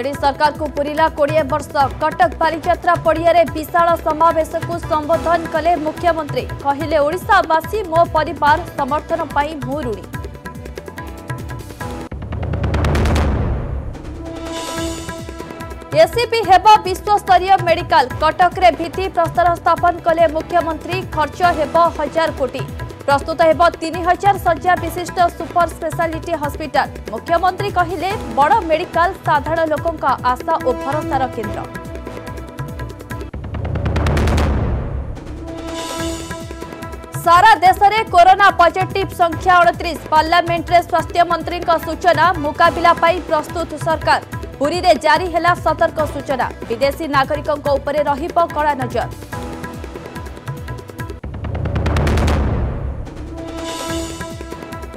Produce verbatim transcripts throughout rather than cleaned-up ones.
JD सरकार को पूरा कोड़े वर्ष कटक बालीजात्रा पड़िया विशाल समावेश को संबोधन कले मुख्यमंत्री कहले ओडिशावासी मो परिवार समर्थन पाई मु ऋणी। एसीपी हेबा विश्वस्तरीय मेडिकल कटक रे भित्ति प्रस्तर स्थापन कले मुख्यमंत्री खर्च हेबा हजार कोटी प्रस्तुत हेबा तीन हजार शय्या विशिष्ट सुपर स्पेशलिटी हॉस्पिटल मुख्यमंत्री कहिले बड़ मेडिकल साधारण लोकों का आशा और भरोसार केन्द्र। सारा देश में कोरोना पॉजिटिव संख्या उनतीस पार्लियामेंट रे स्वास्थ्य मंत्री का सूचना मुकाबला पाई प्रस्तुत सरकार पूरी रे जारी है सतर्क सूचना विदेशी नागरिकों उपरे रहिबो कड़ा नजर।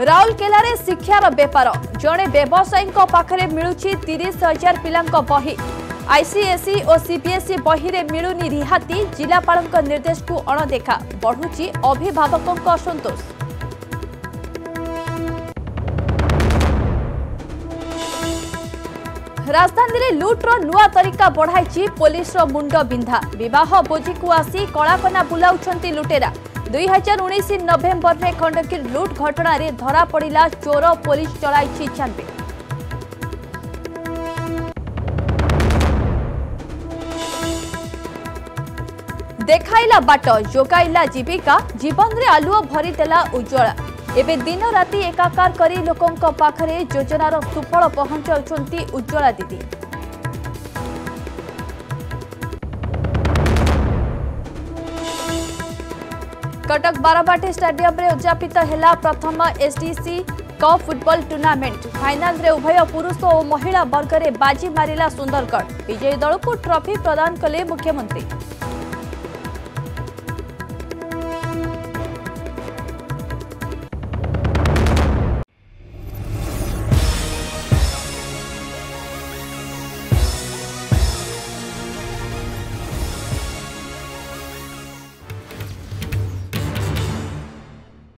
राउरकेला रे शिक्षार बेपार जड़े व्यवसायी पाखे मिलूची तीस हजार पिला बही आईसीएसई और सीबीएसई बही रे मिलूनी रिहाती जिलापाल निर्देश को अणदेखा बढ़ुची अभिभावकों असंतोष। राजधानी रे लुट्र नुआ तरीका बढ़ाई पुलिस मुंड बिंधा बह बोझी को आसी कलाकना बुलाउछंती लुटेरा दुई हजार उन्नीस नवेम्बर में खंडकीर लुट घटना रे धरा पड़ा चोर पुलिस चलाई छानबीन। देखाइला बाट जोगाइला जीविका जीवन रे आलुओ भरीदेला उज्ज्वला एबे दिन राति एकाकार करी लोकंक पाखरे योजनार सुफल पहुंचाउछंती उज्ज्वला दीदी। कटक बाराबाटी स्टेडियम रे उद्यापित हेला प्रथम SDC cup football tournament final रे उभय पुरुष और महिला वर्ग रे बाजी मारिला सुंदरगढ़ विजयी दल को ट्रॉफी प्रदान कले मुख्यमंत्री।